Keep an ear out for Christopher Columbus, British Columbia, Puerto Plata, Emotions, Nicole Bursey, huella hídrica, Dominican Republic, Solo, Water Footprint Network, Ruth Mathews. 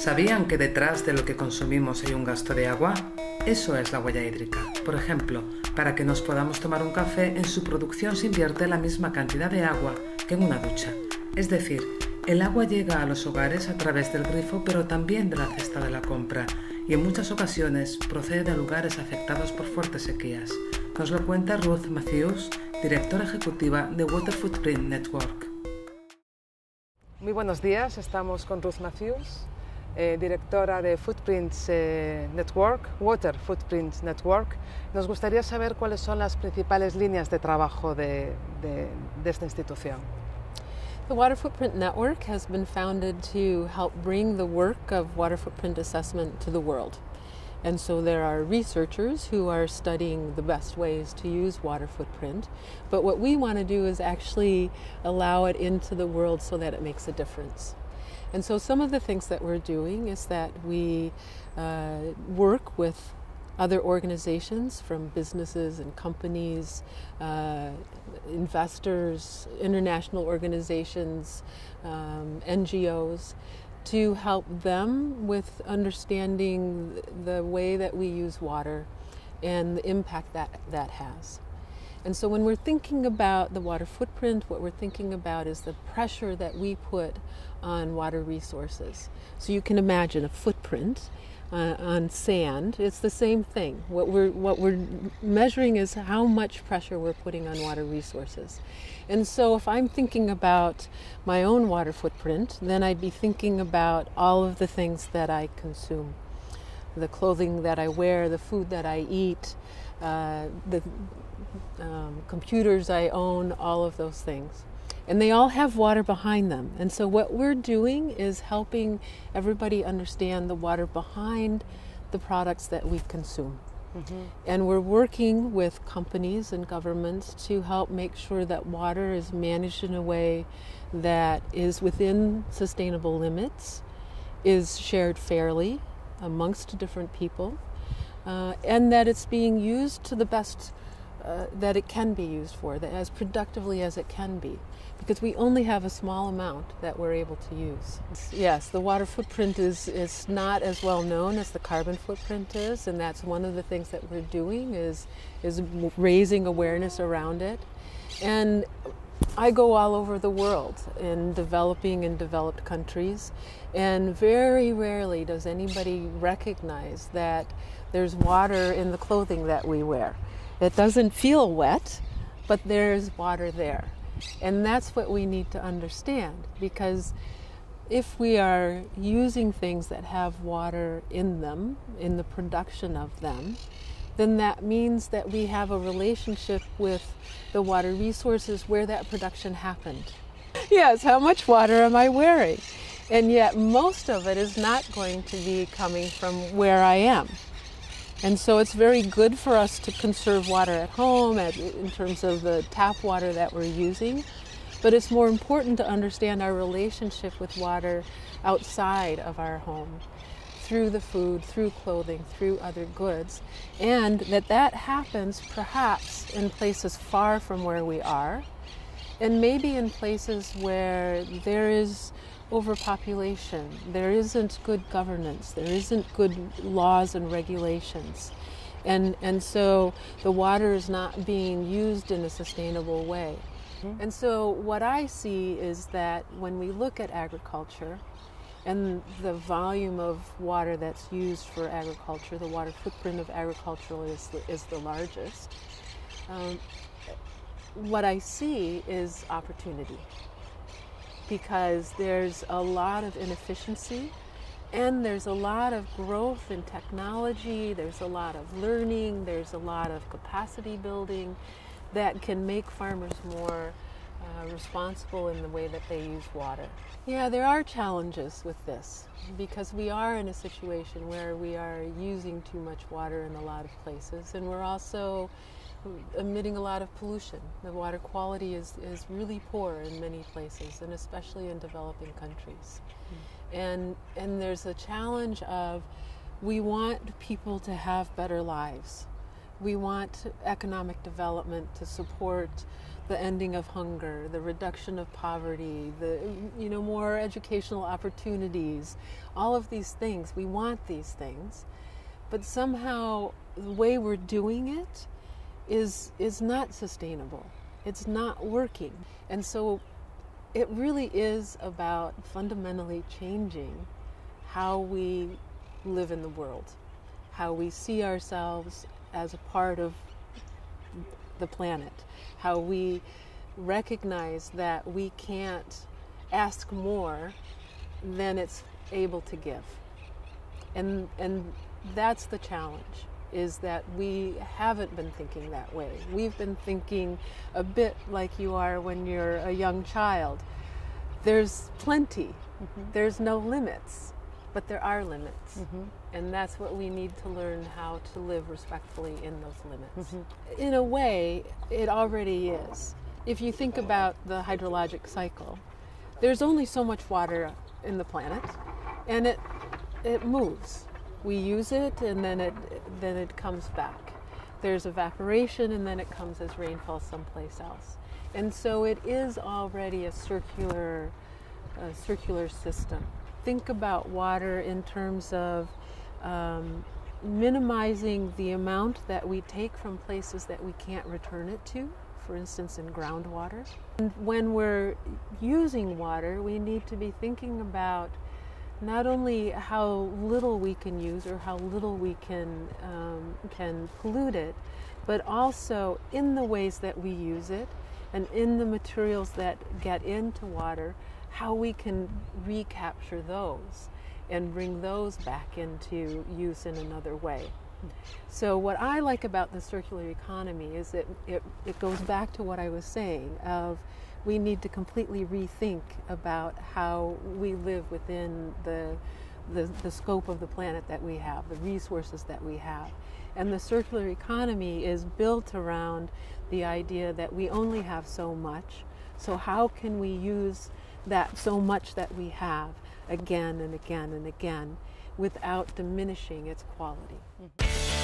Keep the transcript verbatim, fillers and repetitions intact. ¿Sabían que detrás de lo que consumimos hay un gasto de agua? Eso es la huella hídrica. Por ejemplo, para que nos podamos tomar un café, en su producción se invierte la misma cantidad de agua que en una ducha. Es decir, el agua llega a los hogares a través del grifo, pero también de la cesta de la compra, y en muchas ocasiones procede de lugares afectados por fuertes sequías. Nos lo cuenta Ruth Mathews, directora ejecutiva de Water Footprint Network. Muy buenos días, estamos con Ruth Mathews, eh, directora de Footprint eh, Network, Water Footprint Network. Nos gustaría saber cuáles son las principales líneas de trabajo de, de, de esta institución. The Water Footprint Network has been founded to help bring the work of water footprint assessment to the world. And so there are researchers who are studying the best ways to use water footprint, but what we want to do is actually allow it into the world so that it makes a difference. And so some of the things that we're doing is that we uh, work with other organizations, from businesses and companies, uh, investors, international organizations, um, N G Os, to help them with understanding the way that we use water and the impact that that has. And so when we're thinking about the water footprint, what we're thinking about is the pressure that we put on water resources. So you can imagine a footprint Uh, on sand, it's the same thing. What we're, what we're measuring is how much pressure we're putting on water resources. And so if I'm thinking about my own water footprint, then I'd be thinking about all of the things that I consume. The clothing that I wear, the food that I eat, uh, the um, computers I own, all of those things. And they all have water behind them. And so what we're doing is helping everybody understand the water behind the products that we consume. Mm-hmm. And we're working with companies and governments to help make sure that water is managed in a way that is within sustainable limits, is shared fairly amongst different people, uh, and that it's being used to the best Uh, that it can be used for, that as productively as it can be, because we only have a small amount that we're able to use. Yes, the water footprint is, is not as well known as the carbon footprint is, and that's one of the things that we're doing is, is raising awareness around it. And I go all over the world in developing and developed countries, and very rarely does anybody recognize that there's water in the clothing that we wear. It doesn't feel wet, but there's water there. And that's what we need to understand, because if we are using things that have water in them, in the production of them, then that means that we have a relationship with the water resources where that production happened. Yes, how much water am I wearing? And yet most of it is not going to be coming from where I am. And so it's very good for us to conserve water at home at, in terms of the tap water that we're using, but it's more important to understand our relationship with water outside of our home, through the food, through clothing, through other goods, and that that happens perhaps in places far from where we are, and maybe in places where there is overpopulation, there isn't good governance, there isn't good laws and regulations. And, and so the water is not being used in a sustainable way. Mm-hmm. And so what I see is that when we look at agriculture and the volume of water that's used for agriculture, the water footprint of agriculture is the, is the largest. Um, what I see is opportunity, because there's a lot of inefficiency and there's a lot of growth in technology, there's a lot of learning, there's a lot of capacity building that can make farmers more uh, responsible in the way that they use water. Yeah, there are challenges with this, because we are in a situation where we are using too much water in a lot of places, and we're also emitting a lot of pollution. The water quality is, is really poor in many places, and especially in developing countries. Mm. And, and there's a challenge of, we want people to have better lives. We want economic development to support the ending of hunger, the reduction of poverty, the, you know, more educational opportunities, all of these things. We want these things, but somehow the way we're doing it is, is not sustainable. It's not working. And so it really is about fundamentally changing how we live in the world, how we see ourselves as a part of the planet, how we recognize that we can't ask more than it's able to give. And, and that's the challenge, is that we haven't been thinking that way. We've been thinking a bit like you are when you're a young child. There's plenty, mm-hmm. There's no limits, but there are limits. Mm-hmm. And that's what we need to learn, how to live respectfully in those limits. Mm-hmm. In a way, it already is. If you think about the hydrologic cycle, there's only so much water in the planet, and it, it moves. We use it, and then it, then it comes back. There's evaporation, and then it comes as rainfall someplace else. And so it is already a circular, a circular system. Think about water in terms of um, minimizing the amount that we take from places that we can't return it to, for instance, in groundwater. And when we're using water, we need to be thinking about not only how little we can use or how little we can, um, can pollute it, but also in the ways that we use it and in the materials that get into water, how we can recapture those and bring those back into use in another way. So what I like about the circular economy is that it, it goes back to what I was saying of we need to completely rethink about how we live within the, the, the scope of the planet that we have, the resources that we have. And the circular economy is built around the idea that we only have so much, so how can we use that so much that we have again and again and again without diminishing its quality. Mm-hmm.